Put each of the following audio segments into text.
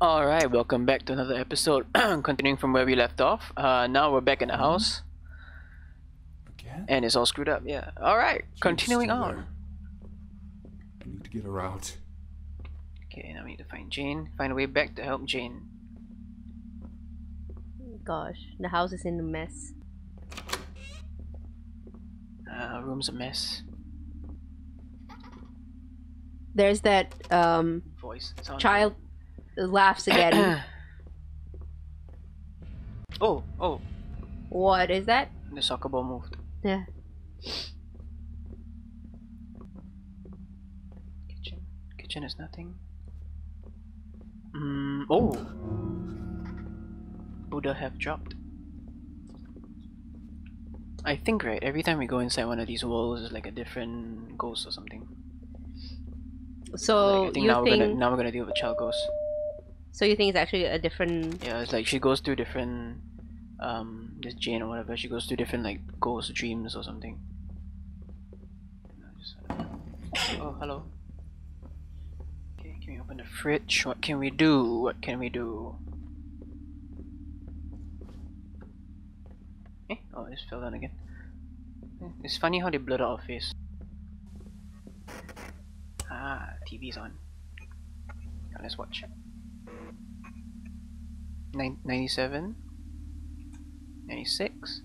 Alright, welcome back to another episode. Continuing from where we left off. Now we're back in the house. Again? And it's all screwed up, yeah. Alright, continuing on. I need to get her out. Okay, now we need to find Jane. Find a way back to help Jane. Gosh, the house is in a mess. Room's a mess. There's that, voice. Child... laughs again. Oh. What is that? The soccer ball moved. Yeah. Kitchen. Kitchen is nothing. Oh. Buddha have dropped. I think, right, every time we go inside one of these walls is like a different ghost or something. So like, I think now we're gonna deal with child ghosts. So you think it's actually a different... Yeah, it's like she goes through different... this Jane or whatever, she goes through different like ghost dreams or something. Oh, hello. Okay, can we open the fridge? What can we do? What can we do? Eh? Oh, it just fell down again. It's funny how they blurred out our face. Ah, TV's on. Now let's watch. 97? 96?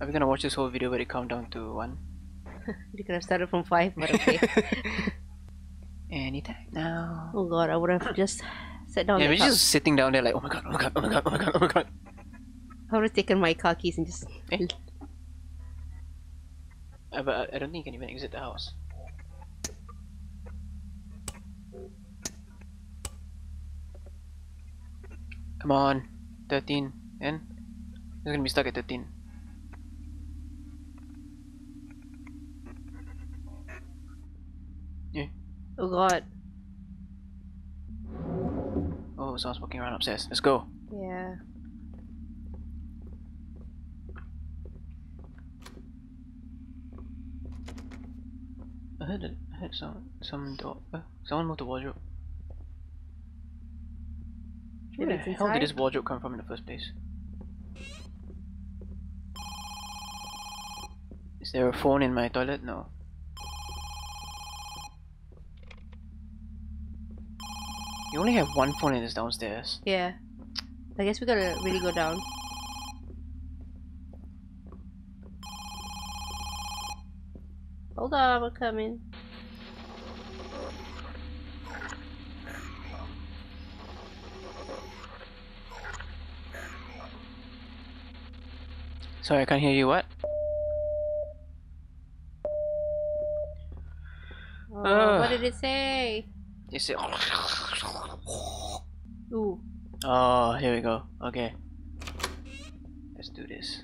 Are we gonna watch this whole video where they count down to 1? You could have started from 5, but okay. Any time now. Oh god, I would have just sat down. Yeah, we're just sitting down there like, oh my god, oh my god, oh my god, oh my god, oh my god. I would have taken my car keys and just... Eh? But I don't think you can even exit the house. Come on, 13, and we're gonna be stuck at 13. Yeah. Oh god. Oh, someone's walking around upstairs. Let's go. Yeah. I heard some door. Someone moved the wardrobe. Where the hell did this wardrobe come from in the first place? Is there a phone in my toilet? No. You only have one phone in this downstairs. Yeah. I guess we gotta really go down. Hold on, we're coming. Sorry, I can't hear you. What? What did it say? It said... Ooh. Oh, here we go. Okay. Let's do this.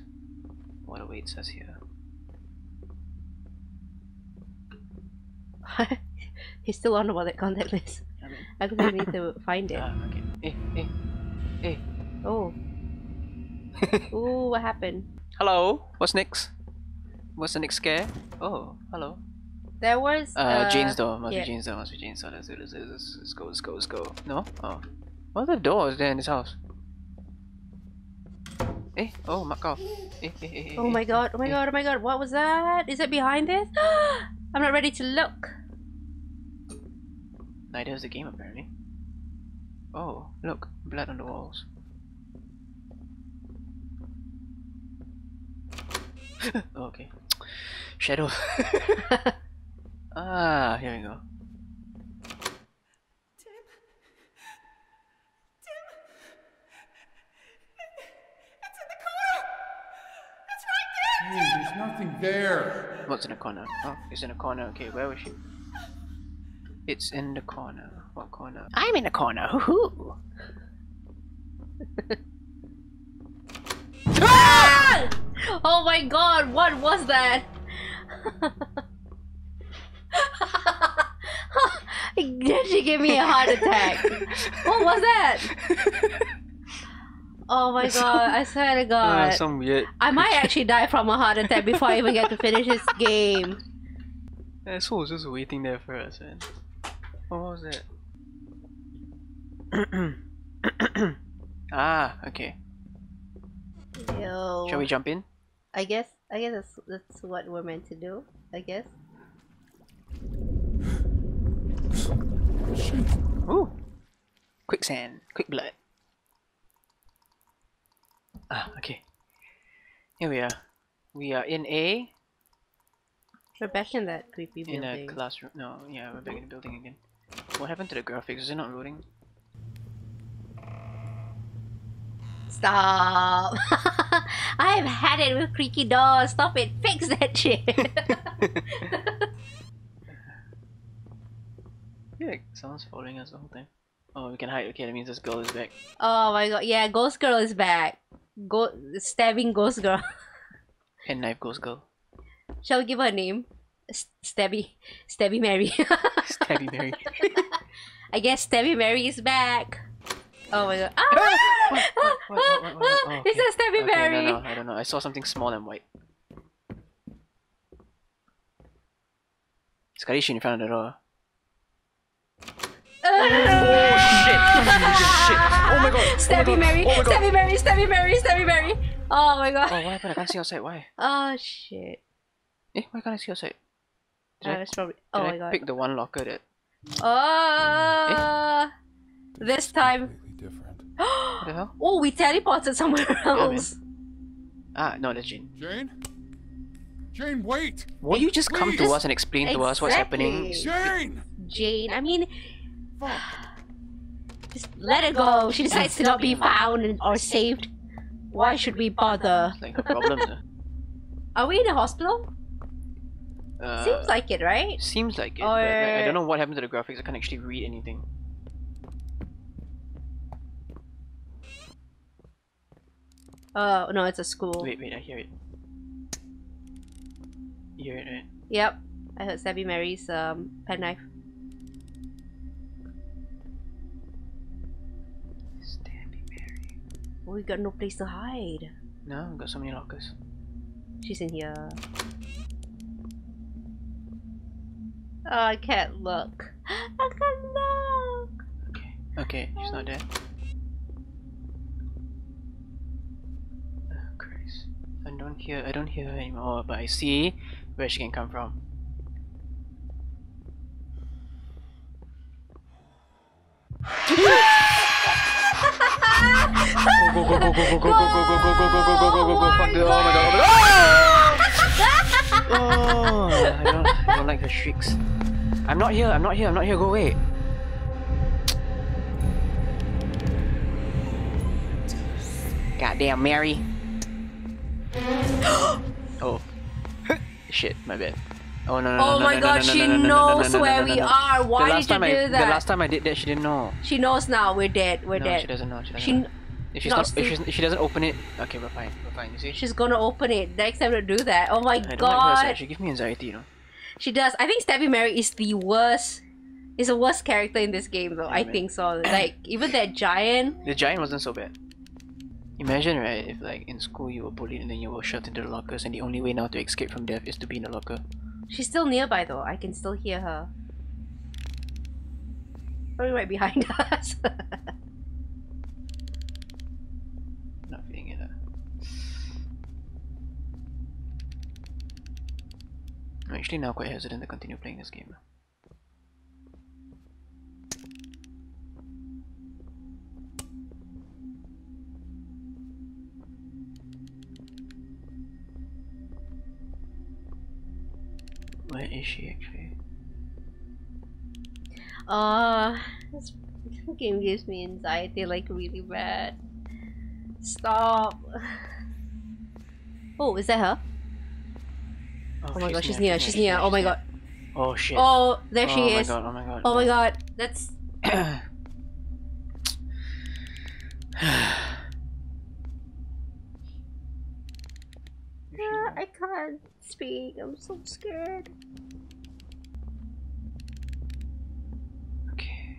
What awaits us here? He's still on about that contact list. I think we need to find it. Okay. Hey. Oh. Ooh, what happened? Hello, what's next? What's the next scare? Oh, hello. There was Jane's door. Must be Jane's door. Let's go. No? Oh. What other doors there in this house? Eh? Oh, mark off. Eh. Oh my god. What was that? Is it behind this? I'm not ready to look. Neither is the game apparently. Oh, look. Blood on the walls. Okay. Shadow. Here we go. Tim. It's in the corner. It's right there. Hey, there's nothing there. What's in the corner? Oh, it's in the corner. Okay, where was she? It's in the corner. What corner? I'm in the corner. Hoo-hoo. Oh my god, what was that? She gave me a heart attack. What was that? Oh my god, I swear to god. Some weird... I might actually die from a heart attack before I even get to finish this game. That soul was just waiting there for us, man. What was that? Okay. Yo. Shall we jump in? I guess that's what we're meant to do, I guess. Shit. Ooh. Quicksand, quick blood. Okay. Here we are. We are in a... We're back in that creepy building. In a classroom. No, yeah, we're back in the building again. What happened to the graphics? Is it not loading? Stop! I've had it with creaky doors. Stop it. Fix that shit. I feel like someone's following us the whole time. Oh, we can hide. Okay, that means this girl is back. Oh my god. Yeah, ghost girl is back. Stabbing ghost girl. Pen knife ghost girl. Shall we give her a name? Stabby Mary. Stabby Mary. I guess Stabby Mary is back. Oh my god. Oh, it's a Stabby Mary. Okay, no, I don't know. I saw something small and white. Scarish in front of the door. Oh shit! Shit! Oh my god! Stabby Mary! Stabby Mary! Stabby Mary! Stabby Mary! Oh my god! Oh, what happened? I can't see outside. Why? Oh shit! Eh, why can't I see outside? That's probably. Oh my god! Pick the one locker that. Oh! This time. What the hell? Oh, we teleported somewhere else. Ah, no, that's Jane. Jane. Jane, wait! Will you just come to us and explain to us what's happening? Jane. Jane, I mean. Just let it go. She decides to not be found or saved. Why should we bother? It's like her problem. Are we in a hospital? Seems like it, right? Seems like it. Or... but, like, I don't know what happened to the graphics. I can't actually read anything. No, it's a school. Wait, I hear it. You hear it, right? Yep. I heard Stabby Mary's pen knife. We got no place to hide. No, we got so many lockers. She's in here. Oh, I can't look. I can't look. Okay, she's not there. Oh Christ! I don't hear her anymore. But I see where she can come from. Go, fuck it, oh my god. Oh, I don't like her shrieks. I'm not here, go away. Goddamn Mary. Oh. Shit, my bad. Oh no, no, oh my god, she knows where we are. Why did you do that? The last time I did that, she didn't know. She knows now, we're dead. She doesn't know, If she doesn't open it, okay, we're fine, you see? She's gonna open it next time to do that. Oh my god. Don't like her, she gives me anxiety, you know? She does. I think Stabby Mary is the worst. Is the worst character in this game, though. Yeah, I think so. Like, even that giant. The giant wasn't so bad. Imagine, right, if like in school you were bullied and then you were shoved into the lockers and the only way now to escape from death is to be in a locker. She's still nearby though, I can still hear her. Probably right behind us. Not feeling it, I'm actually now quite hesitant to continue playing this game. Where is she actually? This game gives me anxiety, like really bad. Stop. Oh, is that her? Oh my god, she's near. Oh my god. Oh shit. Oh, there she is. Oh my god. Oh my god. That's. I can't speak. I'm so scared. Okay.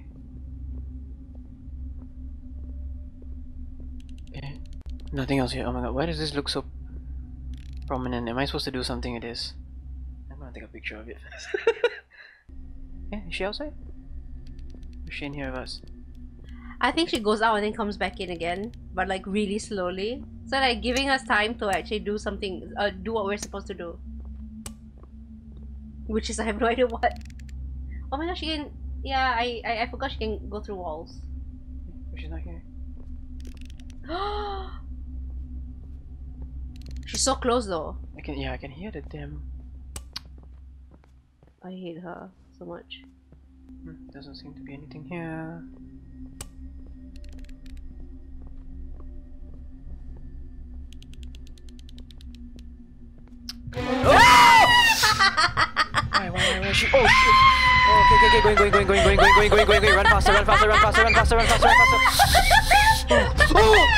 Nothing else here. Oh my god. Why does this look so prominent? Am I supposed to do something with this? I'm gonna take a picture of it first. Yeah, is she outside? Is she in here with us? I think she goes out and then comes back in again, but like really slowly. So like giving us time to actually do something, do what we're supposed to do. Which is, I have no idea what. Oh my gosh, she can, yeah, I forgot she can go through walls. But she's not here. She's so close though. I can hear the damn. I hate her so much. Doesn't seem to be anything here. Oh shit! Okay, going, run faster, run faster, run faster, run faster, run faster, run faster! Oh!